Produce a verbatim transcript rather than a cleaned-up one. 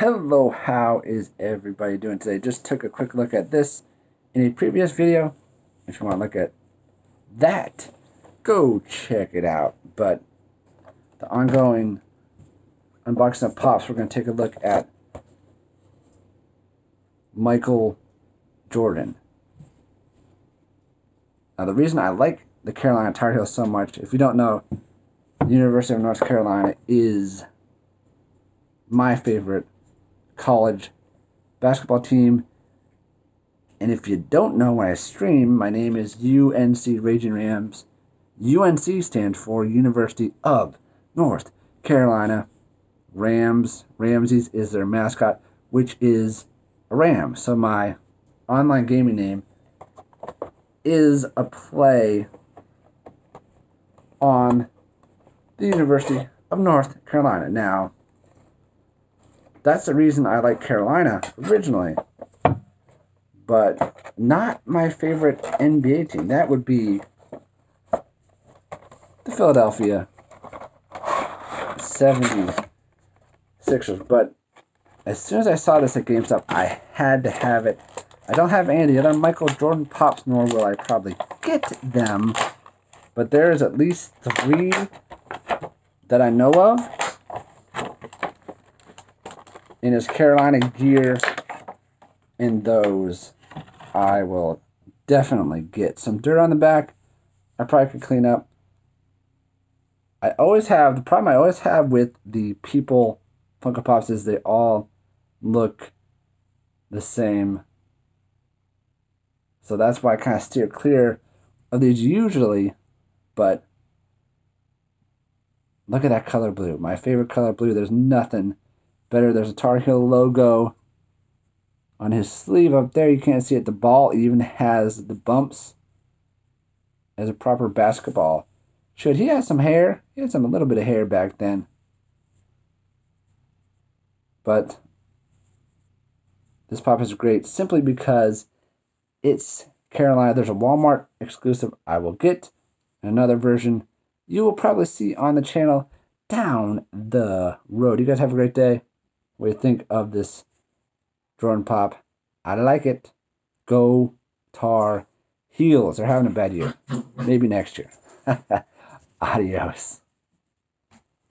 Hello, how is everybody doing today? Just took a quick look at this in a previous video. If you want to look at that, go check it out. But the ongoing unboxing of Pops, we're going to take a look at Michael Jordan. Now, the reason I like the Carolina Tar Heels so much, if you don't know, the University of North Carolina is my favorite college basketball team. And if you don't know, when I stream, my name is U N C Raging Rams. U N C stands for University of North Carolina. Rams, Ramses is their mascot, which is a ram. So my online gaming name is a play on the University of North Carolina. Now, that's the reason I like Carolina originally, but not my favorite N B A team. That would be the Philadelphia seventy-sixers. But as soon as I saw this at GameStop, I had to have it. I don't have any other Michael Jordan Pops, nor will I probably get them. But there is at least three that I know of in his Carolina gear, and those I will definitely get. Some dirt on the back I probably could clean up. I always have, the problem I always have with the people Funko Pops is they all look the same. So that's why I kind of steer clear of these usually, but look at that color blue. My favorite color blue. There's nothing better. There's a Tar Heel logo on his sleeve up there. You can't see it. The ball even has the bumps as a proper basketball should. He had some hair. He had some a little bit of hair back then. But this Pop is great simply because it's Carolina. There's a Walmart exclusive I will get. Another version you will probably see on the channel down the road. You guys have a great day. What do you think of this Jordan Pop? I like it. Go Tar Heels. They're having a bad year. Maybe next year. Adios.